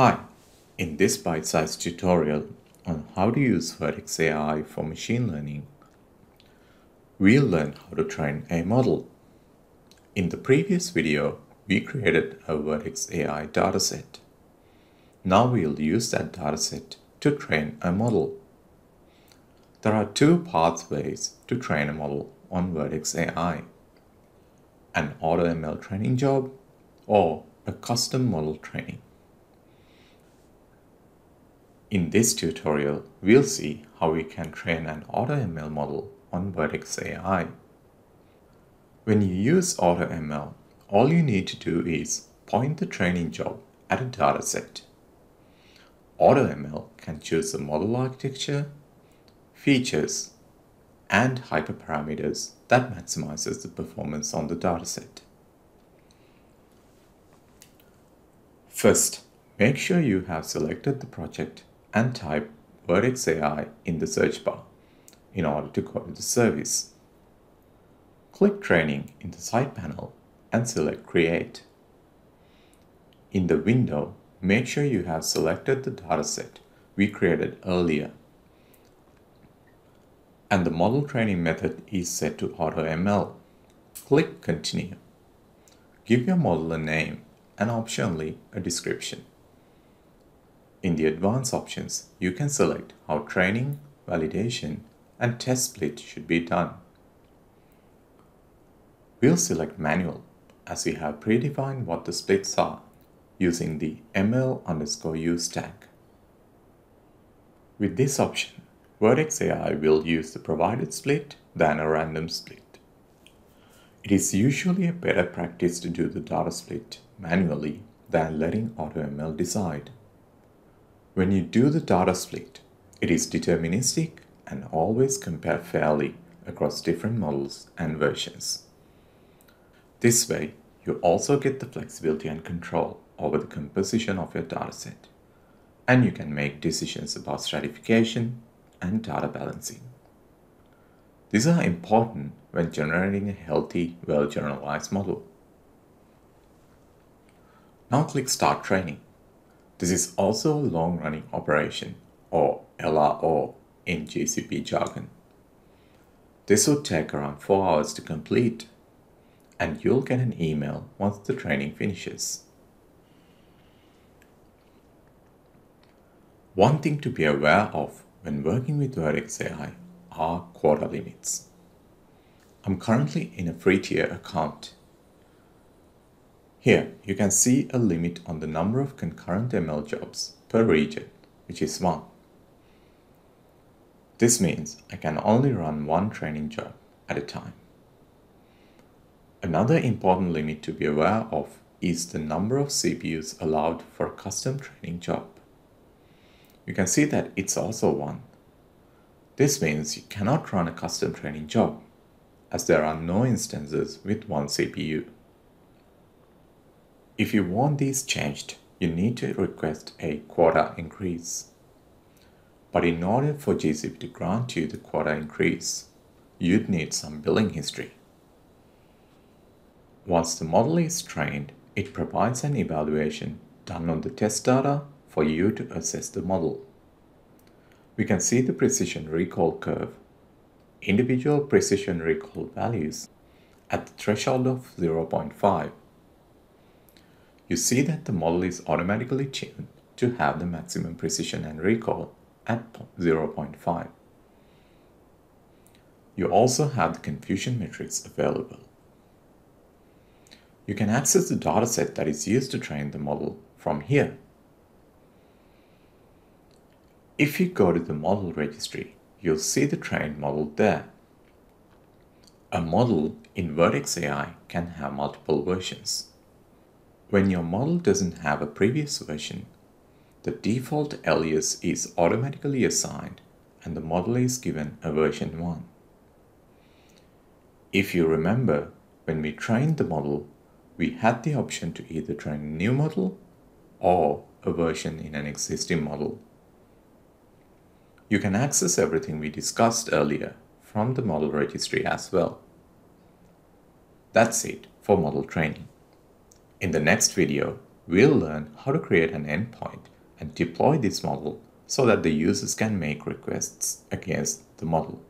Hi, in this bite-sized tutorial on how to use Vertex AI for machine learning, we'll learn how to train a model. In the previous video, we created a Vertex AI dataset. Now we'll use that dataset to train a model. There are two pathways to train a model on Vertex AI: an AutoML training job or a custom model training. In this tutorial, we'll see how we can train an AutoML model on Vertex AI. When you use AutoML, all you need to do is point the training job at a dataset. AutoML can choose the model architecture, features, and hyperparameters that maximizes the performance on the dataset. First, make sure you have selected the project and type Vertex AI in the search bar in order to query the service. Click Training in the side panel and select Create. In the window, make sure you have selected the dataset we created earlier, and the model training method is set to AutoML. Click Continue. Give your model a name and optionally a description. In the advanced options, you can select how training, validation, and test split should be done. We'll select manual, as we have predefined what the splits are using the ml_use tag. With this option, Vertex AI will use the provided split than a random split. It is usually a better practice to do the data split manually than letting AutoML decide. When you do the data split, it is deterministic and always compare fairly across different models and versions. This way, you also get the flexibility and control over the composition of your dataset, and you can make decisions about stratification and data balancing. These are important when generating a healthy, well-generalized model. Now click Start Training. This is also a long-running operation, or LRO in GCP jargon. This will take around 4 hours to complete, and you'll get an email once the training finishes. One thing to be aware of when working with Vertex AI are quota limits. I'm currently in a free tier account. Here you can see a limit on the number of concurrent ML jobs per region, which is 1. This means I can only run one training job at a time. Another important limit to be aware of is the number of CPUs allowed for a custom training job. You can see that it's also 1. This means you cannot run a custom training job, as there are no instances with one CPU. If you want these changed, you need to request a quota increase. But in order for GCP to grant you the quota increase, you'd need some billing history. Once the model is trained, it provides an evaluation done on the test data for you to assess the model. We can see the precision recall curve, individual precision recall values at the threshold of 0.5. You see that the model is automatically tuned to have the maximum precision and recall at 0.5. You also have the confusion matrix available. You can access the dataset that is used to train the model from here. If you go to the model registry, you'll see the trained model there. A model in Vertex AI can have multiple versions. When your model doesn't have a previous version, the default alias is automatically assigned and the model is given a version 1. If you remember, when we trained the model, we had the option to either train a new model or a version in an existing model. You can access everything we discussed earlier from the model registry as well. That's it for model training. In the next video, we'll learn how to create an endpoint and deploy this model so that the users can make requests against the model.